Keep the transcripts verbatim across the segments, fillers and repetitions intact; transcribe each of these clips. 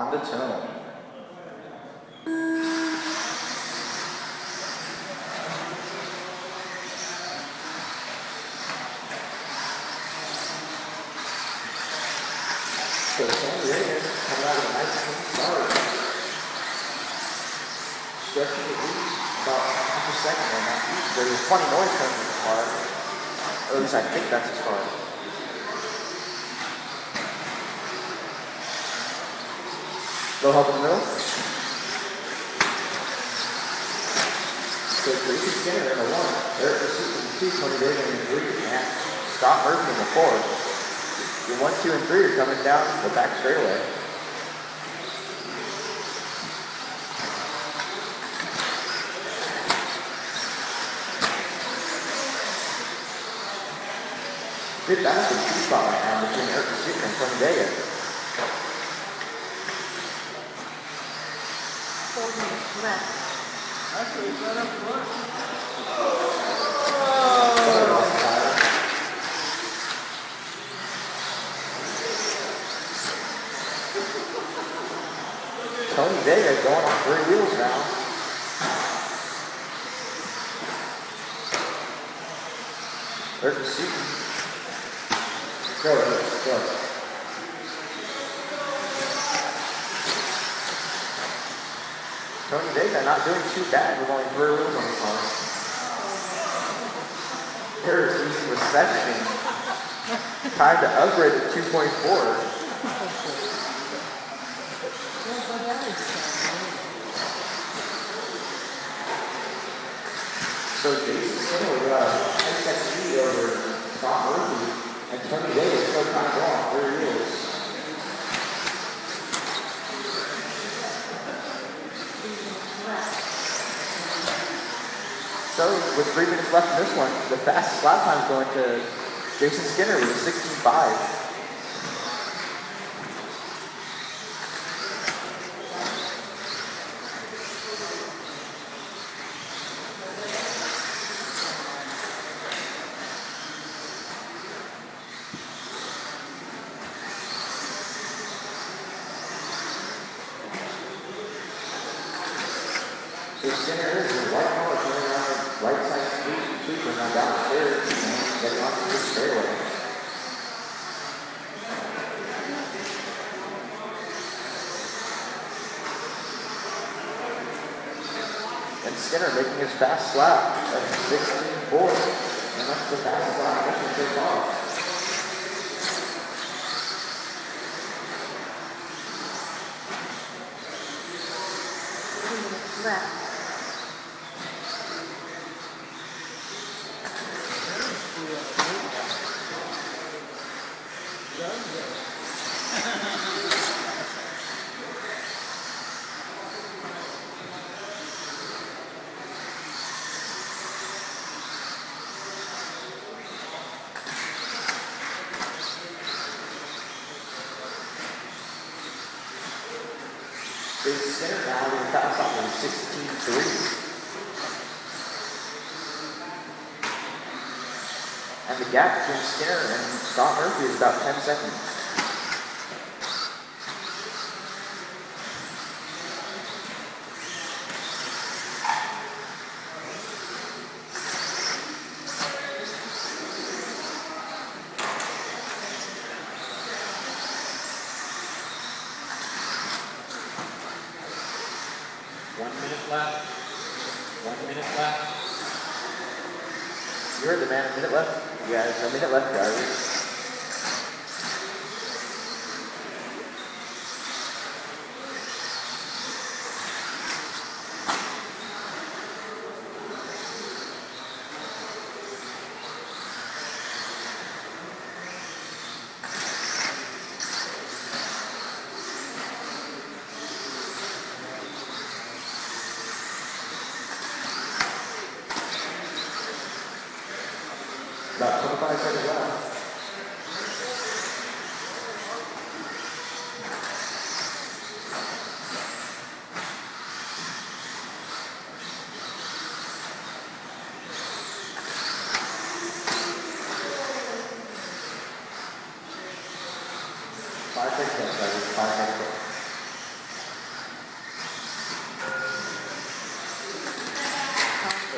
On the tone. So the candidate come out of a nice flower. Stretching the heat about half a second on that heat. There's a funny noise coming from the car. At least I think that's his car. Little help in the middle. So Jason Skinner in the one, Erica Sutton in the two, Tony Vega in the three, and Scott Murphy in the four. Your one, two, and three are coming down the back straightaway. Good balance with two spot right now between Erica Sutton and Tony Vega. Four minutes left. Actually, it's not up to work. Oh. Tony Vega going on three wheels now. Erica Sutton. Go, go, go. Tony Vega not doing too bad with only three wheels on the car. There's easy reception. Time to upgrade to two point four. So Jason Skinner with a ten second lead over Scott Murphy, and Tony Vega is still kind of long, three wheels. So, with three minutes left in this one, the fastest lap time is going to Jason Skinner with a sixteen five. So, Skinner is in white color going around right side sweep, sweep around downstairs, and getting off the stairway. And Skinner making his fast lap at sixteen four, and that's the fastest lap that can take off. Left. Jason Skinner now with a pass off in sixteen three. And the gap between Skinner and Scott Murphy is about ten seconds. One minute left. One minute left. You heard the man, a minute left. You guys, a minute left, guys. About twenty-five seconds left. Five seconds left, guys. Five seconds left.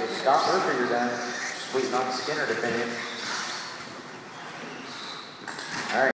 So Scott Murphy, you're done. Just waiting on Skinner to finish.